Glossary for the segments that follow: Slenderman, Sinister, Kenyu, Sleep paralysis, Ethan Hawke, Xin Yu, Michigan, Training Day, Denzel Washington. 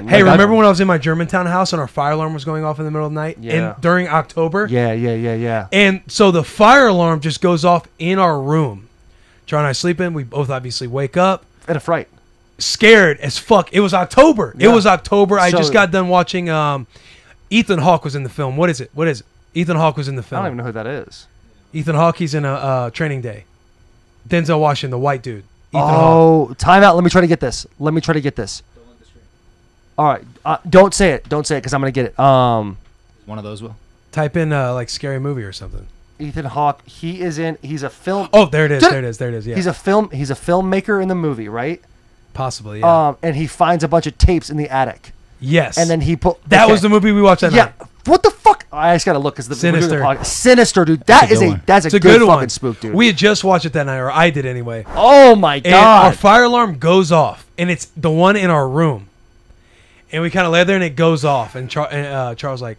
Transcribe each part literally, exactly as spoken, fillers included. Hey, like remember I, when I was in my Germantown house and our fire alarm was going off in the middle of the night? Yeah. And during October? Yeah, yeah, yeah, yeah. And so the fire alarm just goes off in our room. John and I sleep in. We both obviously wake up. At a fright. Scared as fuck. It was October. Yeah. It was October. So, I just got done watching. Um, Ethan Hawke was in the film. What is it? What is it? Ethan Hawke was in the film. I don't even know who that is. Ethan Hawke, he's in a uh, Training Day. Denzel Washington, the white dude. Ethan oh, Hawke. Time out. Let me try to get this. Let me try to get this. All right, uh, don't say it. Don't say it because I'm going to get it. Um, One of those will. Type in uh, like scary movie or something. Ethan Hawke, he is in, he's a film. Oh, there it is. There it is. There it is. Yeah. He's a film. He's a filmmaker in the movie, right? Possibly, yeah. Um, and he finds a bunch of tapes in the attic. Yes. And then he put. That okay. was the movie we watched that yeah. night. Yeah. What the fuck? I just got to look because the Sinister. The Sinister, dude. That that's is a, a that's a, a good, good fucking spook, dude. We had just watched it that night, or I did anyway. Oh, my God. And our fire alarm goes off, and it's the one in our room. And we kind of lay there, and it goes off. And, Char and uh, Charles like,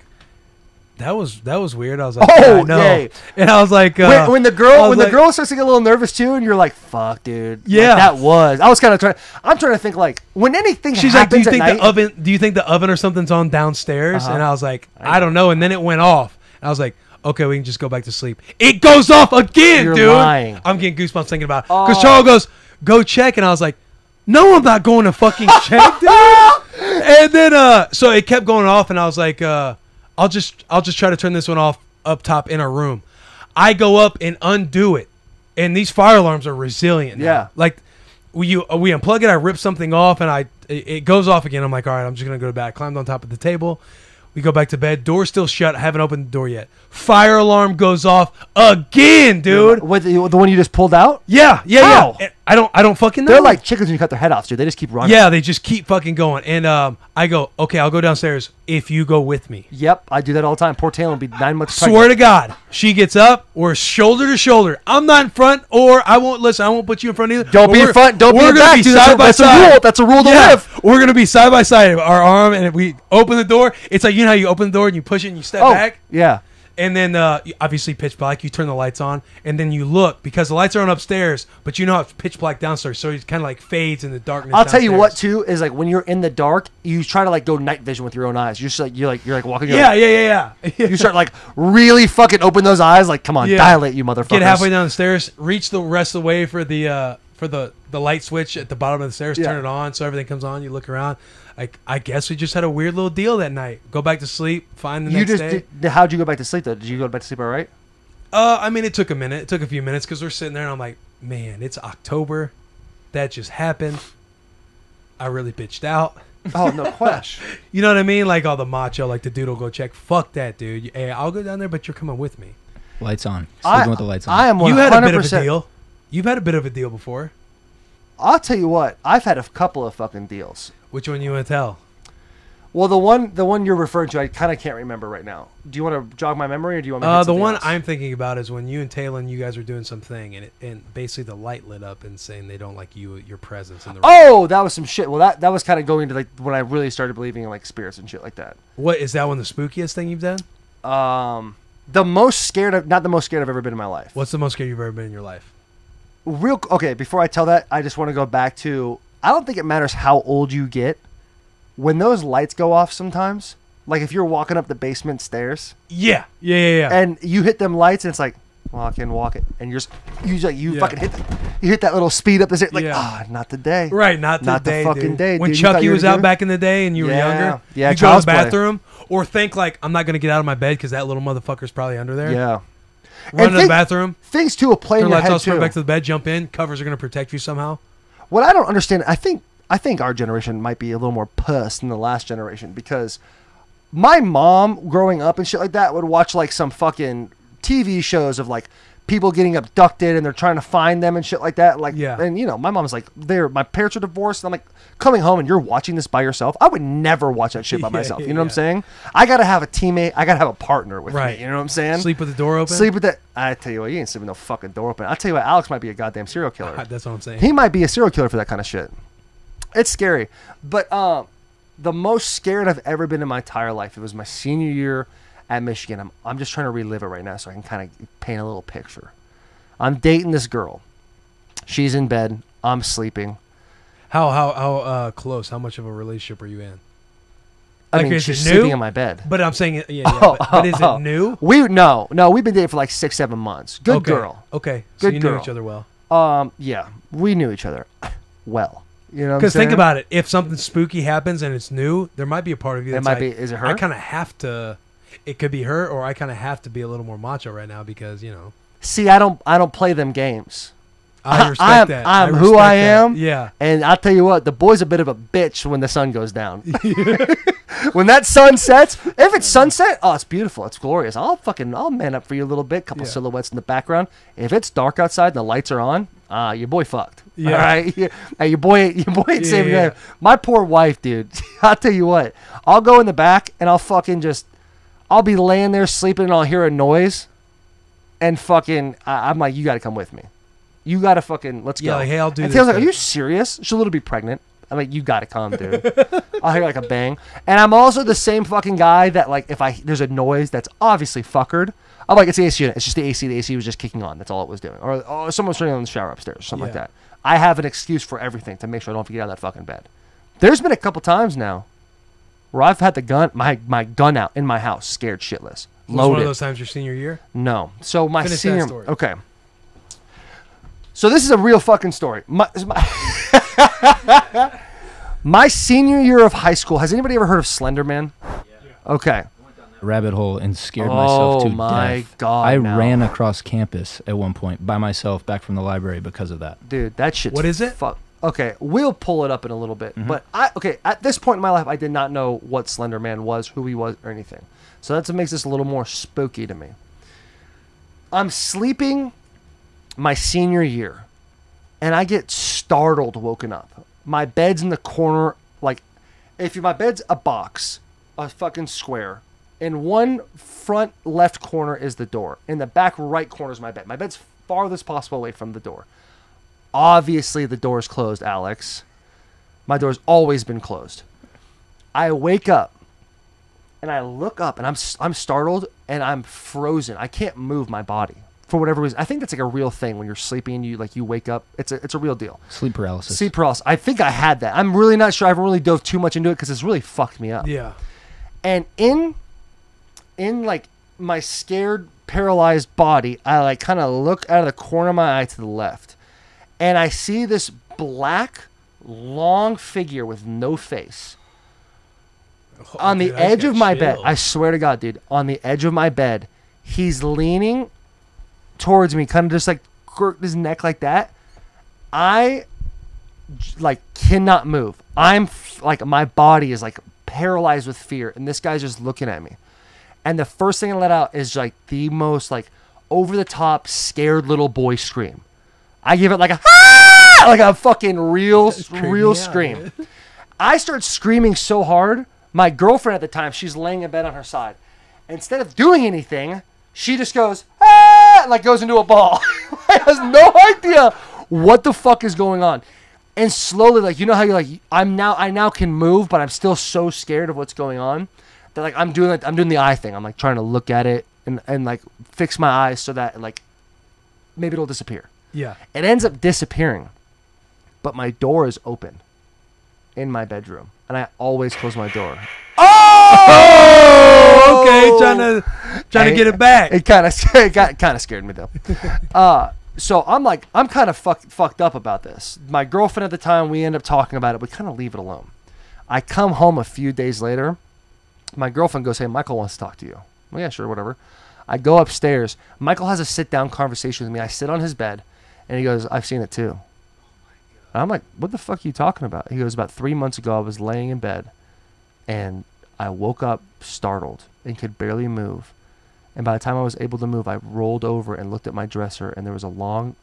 that was that was weird. I was like, oh yeah, no. Yay. And I was like, uh, when, when the girl when like, the girl starts to get a little nervous too, and you're like, fuck, dude. Yeah, like, that was. I was kind of trying. I'm trying to think like when anything. She's like, do you think night, the oven? Do you think the oven or something's on downstairs? Uh-huh. And I was like, I don't know. And then it went off. And I was like, okay, we can just go back to sleep. It goes off again, you're dude. Lying. I'm getting goosebumps thinking about it because oh. Charles goes, go check, and I was like, no, I'm not going to fucking check, dude. And then, uh, so it kept going off, and I was like, uh, I'll just, I'll just try to turn this one off up top in our room. I go up and undo it, and these fire alarms are resilient. Now. Yeah, like we, you, we unplug it. I rip something off, and I, it, it goes off again. I'm like, all right, I'm just gonna go to bed. Climbed on top of the table. We go back to bed. Door's still shut. I haven't opened the door yet. Fire alarm goes off again, dude. Yeah, what, the, the one you just pulled out? Yeah, yeah, How? yeah. I don't, I don't fucking know. They're like chickens when you cut their head off, dude. They just keep running. Yeah, they just keep fucking going. And um, I go, okay, I'll go downstairs if you go with me. Yep, I do that all the time. Poor Taylor will be nine months pregnant. Swear to God, she gets up. We're shoulder to shoulder. I'm not in front, or I won't listen. I won't put you in front either. Don't but be in front. Don't be in back. Be dude, side that's, by that's side. a rule. That's a rule to yeah. live. We're gonna be side by side. Our arm, and if we open the door, it's like you know how you open the door and you push it and you step oh, back. Yeah. And then uh, obviously pitch black. You turn the lights on, and then you look because the lights are on upstairs, but you know it's pitch black downstairs, so it kind of like fades in the darkness. I'll downstairs. tell you what too is like when you're in the dark, you try to like go night vision with your own eyes. You're just like you're like you're like walking. You're yeah, like, yeah, yeah, yeah, yeah. You start like really fucking open those eyes. Like come on, yeah. dilate you motherfuckers. Get halfway down the stairs, reach the rest of the way for the uh, for the the light switch at the bottom of the stairs. Yeah. Turn it on so everything comes on. You look around. Like I guess we just had a weird little deal that night. Go back to sleep. Find the you next just, day. Did, how'd you go back to sleep though? Did you go back to sleep all right? Uh, I mean, it took a minute. It took a few minutes because we're sitting there and I'm like, man, it's October. That just happened. I really bitched out. Oh no question. You know what I mean? Like all the macho, like the doodle go check. Fuck that, dude. Hey, I'll go down there, but you're coming with me. Lights on. Sleeping I, with the lights on. I am one hundred percent. You had a bit of a deal. You've had a bit of a deal before. I'll tell you what. I've had a couple of fucking deals. Which one you want to tell? Well, the one the one you're referring to, I kind of can't remember right now. Do you want to jog my memory, or do you want me to uh, the one else? I'm thinking about is when you and Taylor and you guys were doing something, and it, and basically the light lit up and saying they don't like you, your presence in the room. Oh, that was some shit. Well, that that was kind of going into like when I really started believing in like spirits and shit like that. What is that one the spookiest thing you've done? Um, the most scared of not the most scared I've ever been in my life. What's the most scared you've ever been in your life? Real okay. Before I tell that, I just want to go back to. I don't think it matters how old you get. When those lights go off sometimes, like if you're walking up the basement stairs. Yeah. Yeah, yeah, yeah. And you hit them lights and it's like, well, I can walk it. And you're just, you, just, you yeah. fucking hit the, you hit that little speed up the stairs. Like, ah, yeah. oh, not today. Right, not today, Not the day, fucking dude. day. When dude, Chucky was out back in the day and you yeah. were younger, yeah, you go to the bathroom play. or think like, I'm not going to get out of my bed because that little motherfucker's probably under there. Yeah. Run and to think, the bathroom. Things too will play in your head too. Back to the bed, jump in. Covers are going to protect you somehow. What I don't understand, I think I think our generation might be a little more puss than the last generation because my mom growing up and shit like that would watch like some fucking T V shows of like people getting abducted and they're trying to find them and shit like that. Like, yeah. And you know, my mom's like, they're my parents are divorced. And I'm like, coming home and you're watching this by yourself. I would never watch that shit by yeah, myself. You know yeah. what I'm saying? I gotta have a teammate. I gotta have a partner with right. me. You know what I'm saying? Sleep with the door open. Sleep with that. I tell you what, you ain't sleeping with no fucking door open. I tell you what, Alex might be a goddamn serial killer. That's what I'm saying. He might be a serial killer for that kind of shit. It's scary. But um, the most scared I've ever been in my entire life. It was my senior year at Michigan. I'm I'm just trying to relive it right now so I can kind of paint a little picture. I'm dating this girl. She's in bed. I'm sleeping. How how how uh, close? How much of a relationship are you in? I okay, mean, she's sleeping in my bed. But I'm saying, yeah, yeah. Oh, but, but is oh, it new? We no, no. We've been dating for like six, seven months. Good okay. girl. Okay, so good you girl. knew each other well. Um, yeah, we knew each other well. You know, because think about it. If something spooky happens and it's new, there might be a part of you. That might like, be. Is it her? I kind of have to. It could be her, or I kind of have to be a little more macho right now because you know. See, I don't. I don't play them games. I respect I'm, that. I'm I respect who I that. am. Yeah. And I'll tell you what, the boy's a bit of a bitch when the sun goes down. Yeah. When that sun sets, if it's sunset, oh, it's beautiful. It's glorious. I'll fucking, I'll man up for you a little bit. A couple yeah. silhouettes in the background. If it's dark outside and the lights are on, ah, uh, your boy fucked. Yeah. All right. Yeah. Hey, your boy, your boy ain't yeah, saving yeah. that. My poor wife, dude. I'll tell you what, I'll go in the back and I'll fucking just, I'll be laying there sleeping and I'll hear a noise and fucking, I, I'm like, you got to come with me. You gotta fucking let's yeah, go. Like, hey, I'll do. And Taylor's like, "Are you serious? She'll literally be pregnant." I'm like, "You gotta come, dude." I'll hear like a bang, and I'm also the same fucking guy that like if I there's a noise that's obviously fuckered, I'm like, "It's the A C unit. It's just the A C. The A C was just kicking on. That's all it was doing." Or oh, someone's turning on the shower upstairs, or something yeah. like that. I have an excuse for everything to make sure I don't have to get out of that fucking bed. There's been a couple times now where I've had the gun my my gun out in my house, scared shitless, loaded. Was one of those times your senior year? No. So my Finish senior that story. Okay. So this is a real fucking story. My, my, my senior year of high school. Has anybody ever heard of Slenderman? Yeah. Okay. Rabbit hole and scared oh, myself to death. Oh my god! I now. ran across campus at one point by myself back from the library because of that. Dude, that shit's what is it? Fuck. Okay, we'll pull it up in a little bit. Mm-hmm. But I okay at this point in my life, I did not know what Slenderman was, who he was, or anything. So that's what makes this a little more spooky to me. I'm sleeping. My senior year, and I get startled woken up. My bed's in the corner, like, if my bed's a box, a fucking square, and one front left corner is the door, and the back right corner is my bed. My bed's farthest possible away from the door. Obviously, the door's closed, Alex. My door's always been closed. I wake up, and I look up, and I'm I'm startled, and I'm frozen. I can't move my body. For whatever reason, I think that's like a real thing when you're sleeping. You like you wake up. It's a it's a real deal. Sleep paralysis. Sleep paralysis. I think I had that. I'm really not sure. I haven't really dove too much into it because it's really fucked me up. Yeah. And in, in like my scared, paralyzed body, I like kind of look out of the corner of my eye to the left, and I see this black, long figure with no face. Oh, on the dude, edge of my chilled. bed, I swear to God, dude, on the edge of my bed, he's leaning towards me, kind of just like quirked his neck like that. I like cannot move. I'm f- like my body is like paralyzed with fear, and this guy's just looking at me. And the first thing I let out is like the most like over the top scared little boy scream. I give it like a ah! like a fucking real real scream. Out. I start screaming so hard. My girlfriend at the time, she's laying in bed on her side. Instead of doing anything, she just goes ah! like goes into a ball. I has no idea what the fuck is going on. And slowly, like, you know how you're like, I'm now, I now can move, but I'm still so scared of what's going on that like I'm doing, like, I'm doing the eye thing. I'm like trying to look at it and, and like fix my eyes so that like maybe it'll disappear. Yeah. It ends up disappearing, but my door is open in my bedroom, and I always close my door. Oh, okay, trying to trying to get it back. It kind of it got kind of scared me though. uh, so I'm like I'm kind of fucked fucked up about this. My girlfriend at the time, we end up talking about it. We kind of leave it alone. I come home a few days later. My girlfriend goes, "Hey, Michael wants to talk to you." Well, yeah, sure, whatever. I go upstairs. Michael has a sit down conversation with me. I sit on his bed, and he goes, "I've seen it too." And I'm like, "What the fuck are you talking about?" He goes, "About three months ago, I was laying in bed, and I woke up startled and could barely move. And by the time I was able to move, I rolled over and looked at my dresser, and there was a long,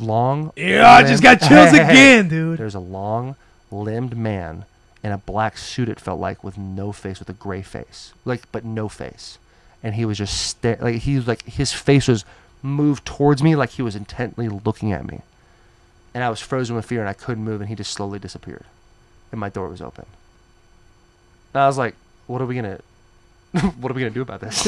long... Yeah, I just got chills again, dude. There's a long-limbed man in a black suit, it felt like, with no face, with a gray face. Like, but no face. And he was just... Sta- like, he was like, his face was moved towards me like he was intently looking at me. And I was frozen with fear, and I couldn't move, and he just slowly disappeared. And my door was open. And I was like, what are we going to, what are we going to do about this?